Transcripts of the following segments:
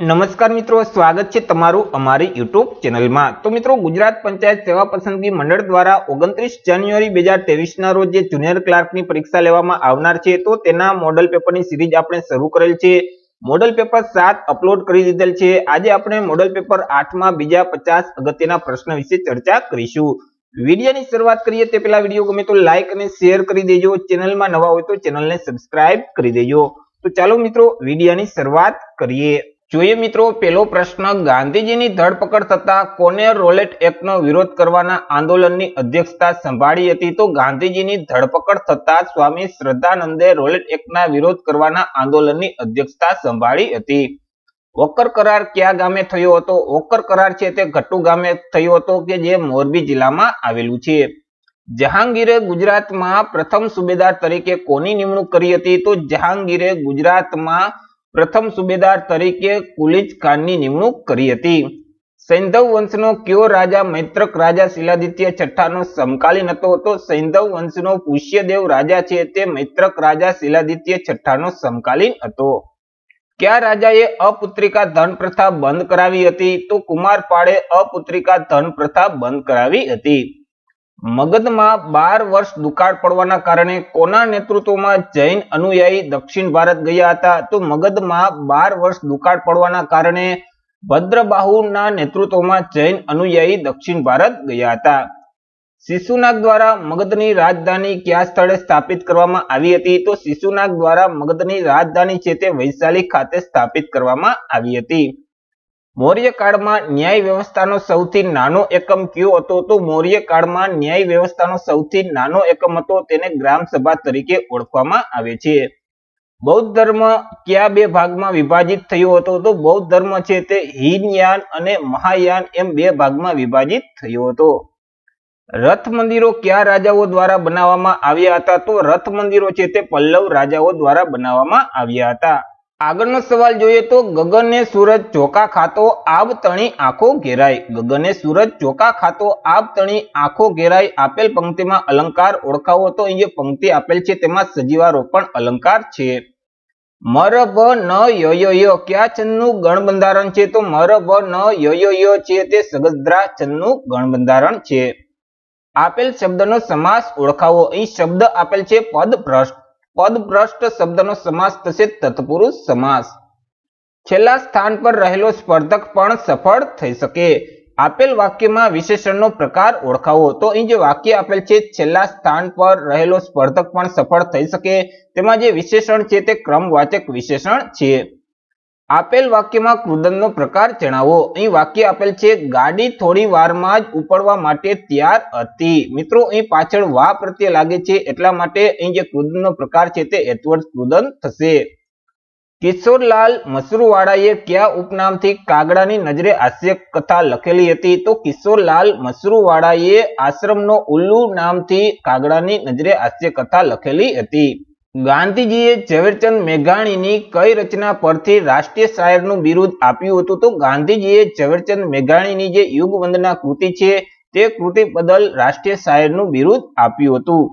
नमस्कार मित्रों, स्वागत है तमारू अमरी यूट्यूब चेनल में। तो मित्रों, गुजरात पंचायत सेवा पसंदगी मंडळ द्वारा 29 जान्युआरी 2023 ना रोज जुनियर क्लार्क की परीक्षा लेवामां आवनार छे, तो तेना मॉडल पेपर की सीरीज आपणे शुरू करेल छे। मॉडल पेपर 7 अपलॉड करी दीधेल छे। आज आपणे मॉडल पेपर 8 में बीजा 50 अगत्यना प्रश्न विषे चर्चा करीशुं। वीडियो की शुरुआत करिए ते पहला वीडियो गमे तो लाइक और शेयर करी देजो। चेनल में नवा हो तो चेनल ने सब्सक्राइब करी देजो। तो चलो मित्रों, वीडियो की शुरुआत करिए। જોઈએ મિત્રો, પહેલો પ્રશ્ન, ગાંધીજીની ધરપકડ થતા કોને રોલેટ એક્ટનો વિરોધ કરવાના આંદોલનની અધ્યક્ષતા સંભાળી હતી? તો ગાંધીજીની ધરપકડ થતા સ્વામી શ્રદ્ધાનંદે રોલેટ એક્ટના વિરોધ કરવાના આંદોલનની અધ્યક્ષતા સંભાળી હતી। વોકર કરાર કયા ગામે થયો હતો? વોકર કરાર છે તે ઘટ્ટુ ગામે થયો હતો કે જે મોરબી જિલ્લામાં આવેલું છે। જહાંગીરે ગુજરાતમાં પ્રથમ સુબેદાર તરીકે કોની નિમણૂક કરી હતી? તો જહાંગીરે ગુજરાતમાં प्रथम सूबेदार तरीके कुलीज खान की निमणूक करी थी। सैंधव वंशनो क्यों राजा मैत्रक राजा शिलादित्य छठा नो समकालीन हतो? तो सैंधव वंशनो पुष्यदेव राजा छे ते मैत्रक राजा शिलादित्य छठा नो समकालीन हतो। क्या राजाए अपुत्रिका धन प्रथा बंद करावी हती? तो कुमार पाड़े अपुत्रिका धन प्रथा बंद करावी हती। मगध में 12 वर्ष दुकाळ पड़वाना कारणे कोना नेतृत्वमां जैन अनुयायी दक्षिण भारत गया था? तो मगध में 12 वर्ष दुकाळ पड़वाना कारणे भद्रबाहुना नेतृत्वमां जैन अनुयायी दक्षिण भारत गया था। शिशुनाग द्वारा मगधनी राजधानी क्या स्थले स्थापित करवामां आवी हती? तो शिशुनाग द्वारा मगधनी राजधानी छे ते वैशाली खाते स्थापित करवामां आवी हती। मौर्य काल में न्याय व्यवस्था नो सौथी नानो एकम क्यो हतो? तो मौर्य काल में न्याय व्यवस्था नो सौथी नानो एकम हतो तेने ग्राम सभा तरीके ओळखवामां आवे छे। बौद्ध धर्म क्या बे भाग में विभाजित थयो हतो? तो बौद्ध धर्म छे ते हीनयान अने महायान एम बे भाग में विभाजित थयो हतो। रथ मंदिरों क्या राजाओं द्वारा बनावामां आव्या हता? तो रथ मंदिरों छे ते पल्लव राजाओं द्वारा बनावामां आव्या हता। आगळनो सवाल जोईए तो गगने सूरज चोका खातो आब तणी आंखो घेराय। गगने सूरज चोका खातो आब तणी आंखो घेराय आपेल पंक्तिमां अलंकार ओळखावो। तो ये पंक्ति आपेल छे तेमां सजीवारोपण अलंकार छे। मर भ न य य य क्या छंदनुं गणबंधारण छे? तो मर भ न य य य छे ते सगद्रा छंदनुं गणबंधारण छे। आपेल शब्दनो समास ओळखावो। अहीं शब्द आपेल छे पदभ्रष्ट। पदभ्रष्ट शब्दनो समास थशे तत्पुरुष समास। छेल्ला स्थान पर रहेलो स्पर्धक पण सफल थई सके। आपेल वाक्यमां विशेषणनो प्रकार ओळखावो। तो ई जे वाक्य आपेल छे छेल्ला स्थान पर रहेलो स्पर्धक पण सफल थई सके तेमां जे विशेषण छे ते क्रमवाचक विशेषण छे। आपेल वाक्यमां क्रुदननो प्रकार जणावो। अहीं वाक्य आपेल छे गाड़ी थोड़ी वारमां ज उपड़वा माटे तैयार हती। मित्रों, अहीं पाछळ वा प्रत्यय लागे छे एटला माटे अहीं जे क्रुदननो प्रकार छे ते एतवड क्रुदन थशे। किशोरलाल मसरूवाड़ाए क्या उपनामथी कागड़ानी नजरे हास्य कथा लखेली हती? तो किशोरलाल मसरूवाड़ाए आश्रमनो उल्लू नामथी कागड़ानी नजरे हास्य कथा लखेली हती। गांधीजीए झवेरचंद मेघाणी कई रचना परथी राष्ट्रीय शायरनुं बिरुद आप्युं हतुं? तो गांधीजीए झवेरचंद मेघाणी जे युगवंदना कृति छे ते कृति बदल राष्ट्रीय शायरनुं बिरुद आप्युं हतुं।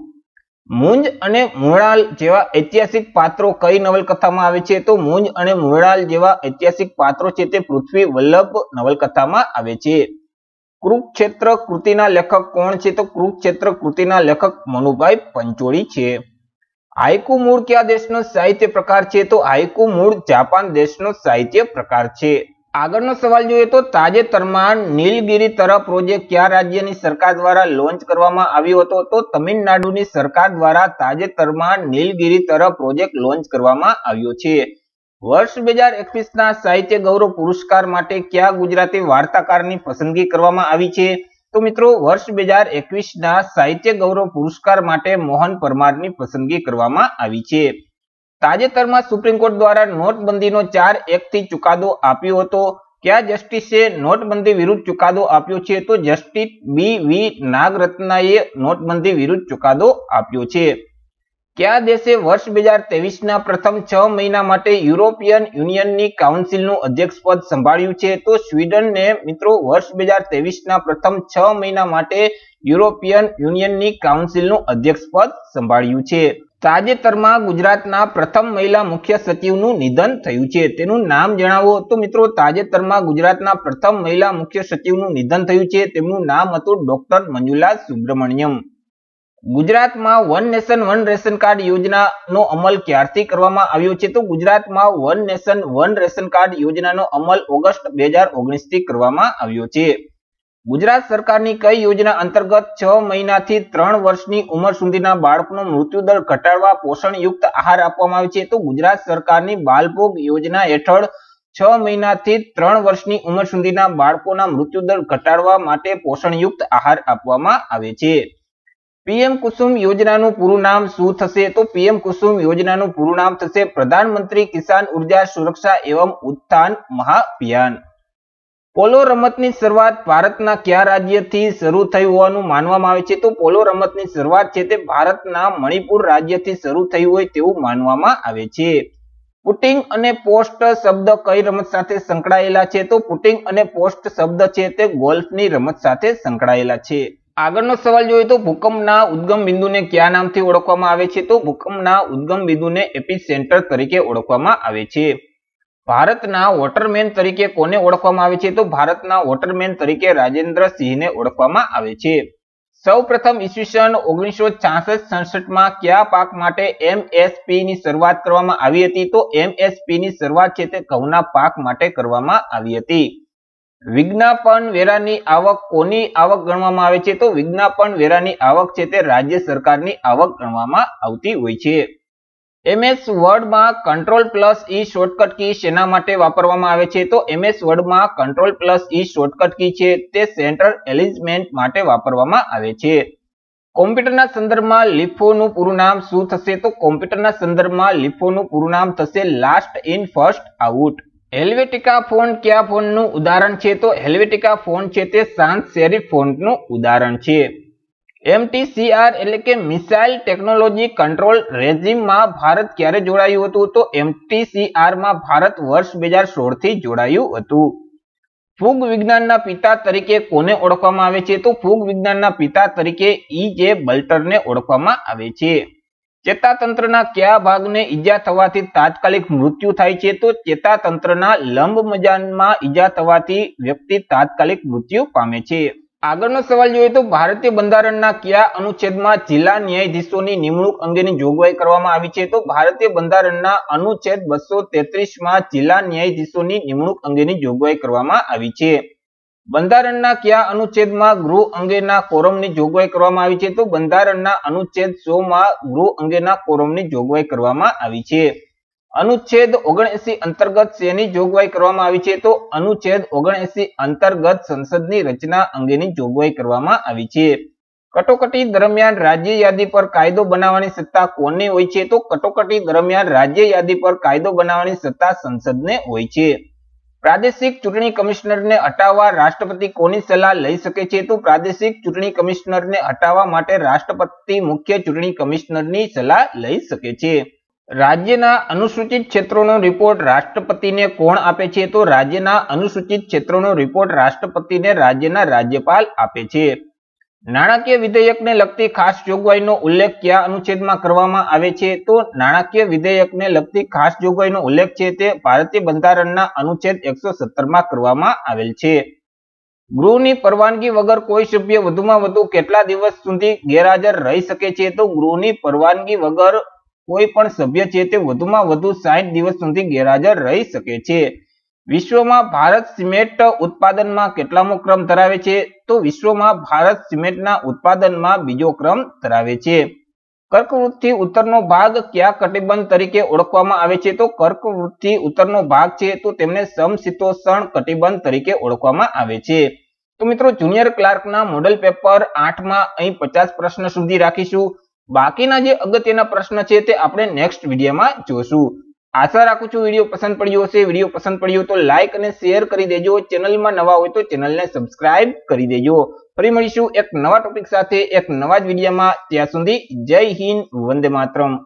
मूंज अने मुणाल जेवा ऐतिहासिक पात्रों कई नवलकथामां आवे छे? तो मूंज अने मुणाल जेवा ऐतिहासिक पात्रों छे ते पृथ्वी वल्लभ नवलकथामां आवे छे। कृपक्षेत्र कृतिना लेखक कोण छे? तो कृपक्षेत्र कृतिना लेखक मणुभाई पंचोली छे। हाइकू मूळ क्या देशनो साहित्य प्रकार छे? तो हाइकू मूळ जापान देशनो साहित्य प्रकार छे। आगळनो सवाल जोईए तो ताजेतरमां नीलगिरी तरफ प्रोजेक्ट क्या राज्यनी सरकार द्वारा लॉन्च करवामां आव्यो हतो? तो तमिलनाडुनी सरकार द्वारा ताजेतरमां नीलगिरी तरफ प्रोजेक्ट लॉन्च करवामां आव्यो छे। वर्ष 2021 ना साहित्य गौरव पुरस्कार माटे क्या गुजराती वार्ताकारनी पसंदगी करवामां आवी छे? तो मित्रों, वर्ष 2021 ना साहित्य गौरव पुरस्कार माटे मोहन परमारनी पसंदगी करवामां आवी छे। ताजेतरमां सुप्रीम कोर्ट द्वारा नोटबंधीनो 4-1 थी चुकादो आप्यो हतो। क्या जस्टिसे नोटबंधी विरुद्ध चुकादो आप्यो छे? तो जस्टिस BV नागरत्नए नोटबंधी विरुद्ध चुकादो आप्यो छे। क्या देशे वर्ष 2023 ना प्रथम 6 महीना माटे यूरोपियन यूनियन नी काउंसिल नु अध्यक्ष पद संभाळ्युं छे? तो स्वीडन ने मित्रों वर्ष 2023 ना प्रथम 6 महीना माटे यूरोपियन यूनियन नी काउंसिल नु अध्यक्ष पद संभाळ्युं छे। તાજેતરમાં ગુજરાતના પ્રથમ મહિલા મુખ્ય સચિવનું નિધન થયું છે, તેનું નામ જણાવો। તો મિત્રો, તાજેતરમાં ગુજરાતના પ્રથમ મહિલા મુખ્ય સચિવનું નિધન થયું છે, તેમનું નામ હતું ડોક્ટર મંજૂલા સુબ્રમણ્યમ। ગુજરાતમાં one nation one ration card યોજનાનો અમલ ક્યારથી કરવામાં આવ્યો છે? તો ગુજરાતમાં one nation one ration card યોજનાનો અમલ ઓગસ્ટ 2019 થી કરવામાં આવ્યો છે। गुजरात सरकारनी कई योजना अंतर्गत 6 महीनाथी 3 वर्षनी उमर सुधीना बाळकोनो मृत्युदर घटाडवा पोषणयुक्त आहार आपवामां आवे छे। तो गुजरात सरकारनी बालभोग योजना हेठळ 6 महीनाथी 3 वर्षनी उमर सुधीना बाळकोना मृत्युदर घटाडवा माटे पोषणयुक्त आहार आपवामां आवे छे। पीएम कुसुम योजनानुं पूरुं नाम शुं थशे? तो पीएम कुसुम योजनानुं पूरुं नाम थशे प्रधानमंत्री किसान ऊर्जा सुरक्षा एवं उत्थान महाअभियान। पोलो रमतनी शरूआत भारतना क्या राज्यथी शरू थई होવાનું માનવામાં આવે છે? તો પોલો રમતની શરૂઆત છે તે ભારતના મણિપુર રાજ્યથી શરૂ થઈ હોય તેવું માનવામાં આવે છે। પુટિંગ અને પોસ્ટ શબ્દ કઈ રમત સાથે સંકળાયેલા છે? તો પુટિંગ અને પોસ્ટ શબ્દ છે તે ગોલ્ફની રમત સાથે સંકળાયેલા છે। આગળનો સવાલ જોઈએ તો ભૂકંપના ઉદ્ગમ બિંદુને કયા નામથી ઓળખવામાં આવે છે? તો ભૂકંપના ઉદ્ગમ બિંદુને એપિસેન્ટર તરીકે ઓળખવામાં આવે છે। भारतना वोटरमेन तरीके कोने ओळखवामां आवे छे? तो भारतना वोटरमेन तरीके राजेंद्र सिंह ने ओळखवामां आवे छे। सर्वप्रथम ईस्वीसन 1966-67 मां क्या पाक माटे MSP नी शरूआत करवामां आवी हती? तो MSP नी शरूआत छे ते घऊना पाक माटे करवामां आवी हती। विज्ञापन वेरानी आवक कोनी आवक गणवामां आवे छे? तो विज्ञापन वेरानी आवक छे ते राज्य सरकारनी आवक गणवामां आवती होय छे। MS वर्ड में Ctrl+E शॉर्टकट की सेना माटे वापरवामां आवे छे? तो MS वर्ड में Ctrl+E शॉर्टकट की छे ते सेंटर एलिजमेंट माटे वापरवामां आवे छे। कॉम्प्यूटरना संदर्भमां LIFO नुं पूरुं नाम शुं थशे? तो कॉम्प्यूटरना संदर्भमां LIFO नुं पूरुं नाम थशे last in first out. Helvetica phone क्या फोननुं उदाहरण छे? तो हेल्वेटिका फोन छे ते सांस सेरिफ फोननुं उदाहरण छे। MTCR एटले के मिसाइल टेक्नोलॉजी कंट्रोल रेजिम में भारत क्यारे जोड़ायुं हतुं? तो MTCR में भारत वर्ष 2016 थी जोड़ायुं हतुं। फूग विज्ञानना पिता तरीके कोने ओळखवामां आवे छे? तो फूग विज्ञानना पिता तरीके E.J. बल्टर ने ओळखवामां आवे छे। चेतातंत्रना क्या भागने ईजा थवाथी तात्कालिक मृत्यु थाय छे? तो चेतातंत्रना लंबमज्जामां ईजा थवाथी व्यक्ति तात्कालिक मृत्यु पामे छे। આગળનો સવાલ જોઈએ તો ભારતીય બંધારણના કયા અનુચ્છેદમાં જિલ્લા ન્યાયાધીશોની નિમણૂક અંગેની જોગવાઈ કરવામાં આવી છે? તો ભારતીય બંધારણના અનુચ્છેદ 233 માં જિલ્લા ન્યાયાધીશોની નિમણૂક અંગેની જોગવાઈ કરવામાં આવી છે। બંધારણના કયા અનુચ્છેદમાં ગૃહ અંગેના કોરમની જોગવાઈ કરવામાં આવી છે? તો બંધારણના અનુચ્છેદ 100 માં ગૃહ અંગેના કોરમની જોગવાઈ કરવામાં આવી છે। अनुच्छेद 79 अंतर्गत सेनी जोगवाई करवामां आवी छे? तो अनुच्छेद 79 अंतर्गत संसदनी रचना अंगेनी जोगवाई करवामां आवी छे। कटोकटी दरमियान राज्य यादी पर कायदो बनावानी सत्ता कोने होय छे? तो कटोकटी दरमियान राज्य यादी पर कायदो बनावानी सत्ता संसदने होय छे। प्रादेशिक चुनावी कमिश्नर ने हटावा राष्ट्रपति कोनी सलाह लई सके छे? तो प्रादेशिक चुनावी कमिश्नर ने हटावा माटे राष्ट्रपति मुख्य चुनावी कमिश्नरनी सलाह लई सके छे। राज्यना अनुसूचित क्षेत्रों रिपोर्ट राष्ट्रपति ने कोण आपे छे? तो राज्यना अनुसूचित क्षेत्रों रिपोर्ट राष्ट्रपति ने राज्यना राज्यपाल आपे छे। नाणाकीय विधेयक ने लगती खास जोगवाईनो उल्लेख क्या अनुच्छेदमां करवामां आवे छे? तो नाणाकीय विधेयक ने लगती खास जोगवाईनो उल्लेख छे ते भारतीय बंधारणना अनुच्छेद 170 मां करवामां आवेल छे। ગૃહની પરવાનગી વગર કોઈ સભ્ય વધુમાં વધુ કેટલા દિવસ સુધી ગેરહાજર રહી શકે છે? તો ગૃહની પરવાનગી વગર कोई पण सभ्य छे ते वधुमां वधु 60 दिवस सुधी गैरहाजर रही सके छे। विश्वमां भारत सीमेंट उत्पादनमां केटलामो क्रम धरावे छे? तो विश्वमां भारत सीमेंटना उत्पादनमां बीजो क्रम धरावे छे। कर्कवृत्ति उत्तरनो भाग क्या कटिबंध तरीके ओळखवामां आवे छे? तो कर्कवृत्ति उत्तरनो भाग छे तो तेमने समशीतोष्ण कटिबंध तरीके ओळखवामां आवे छे। तो मित्रों, जुनियर क्लार्कना मॉडल पेपर 8 मां अहीं 50 प्रश्न सुधी राखीशुं। बाकीना जे अगत्यना प्रश्न छे ते आपणे नेक्स्ट विडियो में जोशुं। आशा राखुं छुं विडियो पसंद पड्यो हशे। विडियो पसंद पड्यो तो लाइक अने शेर करी देजो। चेनल में नवा होय तो चेनल ने सब्सक्राइब करी देजो। फरी मळीशुं एक नवा टॉपिक साथे एक नवा ज विडियो में। त्यां सुधी जय हिंद, वंदे मातरम।